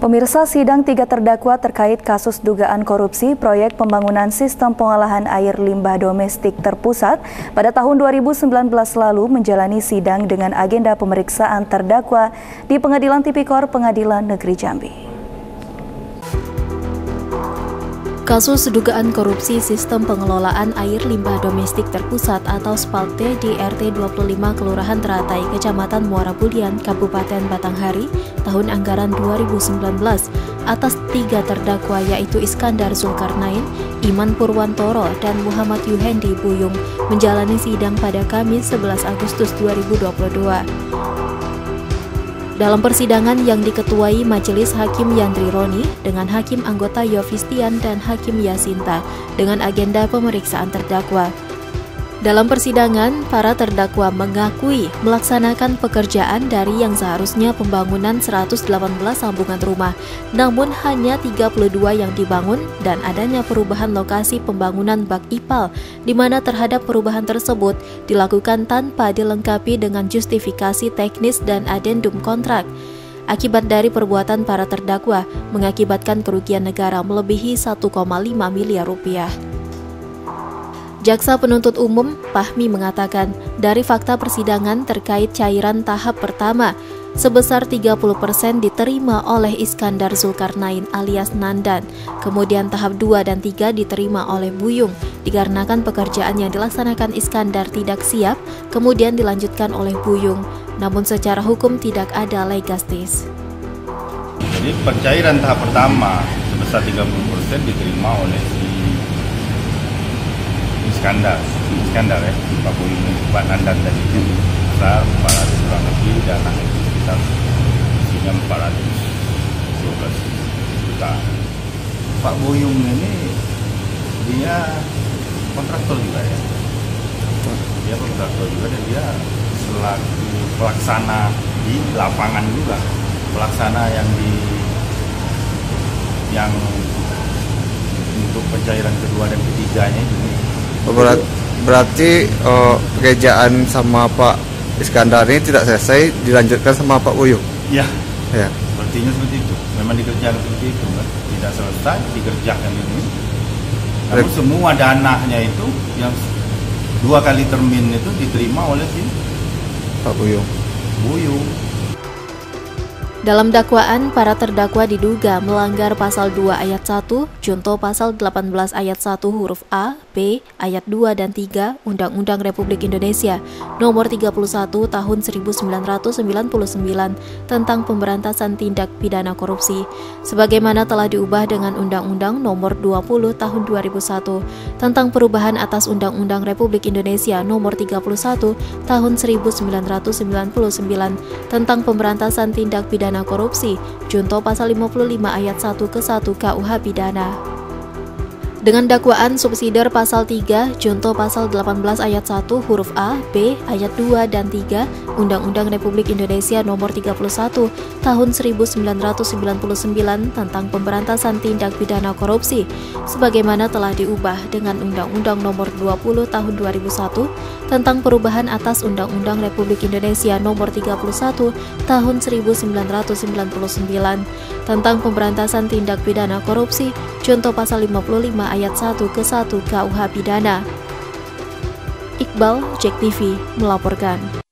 Pemirsa, sidang tiga terdakwa terkait kasus dugaan korupsi proyek pembangunan sistem pengolahan air limbah domestik terpusat pada tahun 2019 lalu menjalani sidang dengan agenda pemeriksaan terdakwa di Pengadilan Tipikor, Pengadilan Negeri Jambi. Kasus dugaan korupsi sistem pengelolaan air limbah domestik terpusat atau SPALT di RT 25 Kelurahan Teratai, Kecamatan Muara Bulian, Kabupaten Batanghari, tahun anggaran 2019 atas tiga terdakwa yaitu Iskandar Zulkarnain, Iman Purwantoro, dan Muhammad Yuhendi Buyung menjalani sidang pada Kamis 11 Agustus 2022. Dalam persidangan yang diketuai Majelis Hakim Yandri Roni dengan Hakim Anggota Yovistian dan Hakim Yasinta dengan agenda pemeriksaan terdakwa. Dalam persidangan, para terdakwa mengakui melaksanakan pekerjaan dari yang seharusnya pembangunan 118 sambungan rumah, namun hanya 32 yang dibangun dan adanya perubahan lokasi pembangunan bak IPAL, di mana terhadap perubahan tersebut dilakukan tanpa dilengkapi dengan justifikasi teknis dan adendum kontrak. Akibat dari perbuatan para terdakwa mengakibatkan kerugian negara melebihi 1,5 miliar rupiah. Jaksa penuntut umum, Pahmi, mengatakan dari fakta persidangan terkait cairan tahap pertama sebesar 30% diterima oleh Iskandar Zulkarnain alias Nandan, kemudian tahap 2 dan 3 diterima oleh Buyung dikarenakan pekerjaan yang dilaksanakan Iskandar tidak siap, kemudian dilanjutkan oleh Buyung, namun secara hukum tidak ada legastis. Jadi pencairan tahap pertama sebesar 30% diterima oleh Iskandar ya, Pak Buyung, Pak Nandan tadi itu besar 400 kurang lebih dan akhirnya sekitar isinya 412 juta. Pak Buyung ini dia kontraktor juga ya, dia kontraktor juga dan dia selaku pelaksana di lapangan juga, pelaksana yang untuk pencairan kedua dan ketiganya ini. Berarti pekerjaan sama Pak Iskandar ini tidak selesai, dilanjutkan sama Pak Buyung. Ya, ya. Sepertinya seperti itu. Memang dikerjakan seperti itu, kan? Tidak selesai, dikerjakan ini. Namun semua danahnya itu yang dua kali termin itu diterima oleh si Pak Buyung. Dalam dakwaan, para terdakwa diduga melanggar pasal 2 ayat 1, junto pasal 18 ayat 1 huruf A, B, ayat 2 dan 3 Undang-Undang Republik Indonesia Nomor 31 tahun 1999 tentang pemberantasan tindak pidana korupsi, sebagaimana telah diubah dengan Undang-Undang Nomor 20 tahun 2001 tentang perubahan atas Undang-Undang Republik Indonesia Nomor 31 tahun 1999 tentang pemberantasan tindak pidana korupsi, junto pasal 55 ayat 1 ke 1 KUH pidana. Dengan dakwaan subsidiar pasal 3, junto pasal 18 ayat 1 huruf A, B, ayat 2 dan 3 Undang-Undang Republik Indonesia Nomor 31 tahun 1999 tentang pemberantasan tindak pidana korupsi, sebagaimana telah diubah dengan Undang-Undang Nomor 20 tahun 2001 tentang perubahan atas Undang-Undang Republik Indonesia Nomor 31 tahun 1999 tentang pemberantasan tindak pidana korupsi, junto pasal 55 ayat 1 ke 1 KUH pidana. Iqbal, JEK TV, melaporkan.